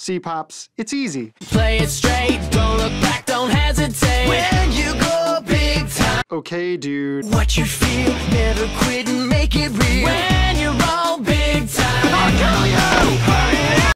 C-Pops, it's easy. Play it straight, don't look back, don't hesitate. When you go big time. Okay, dude. What you feel, never quit and make it real. When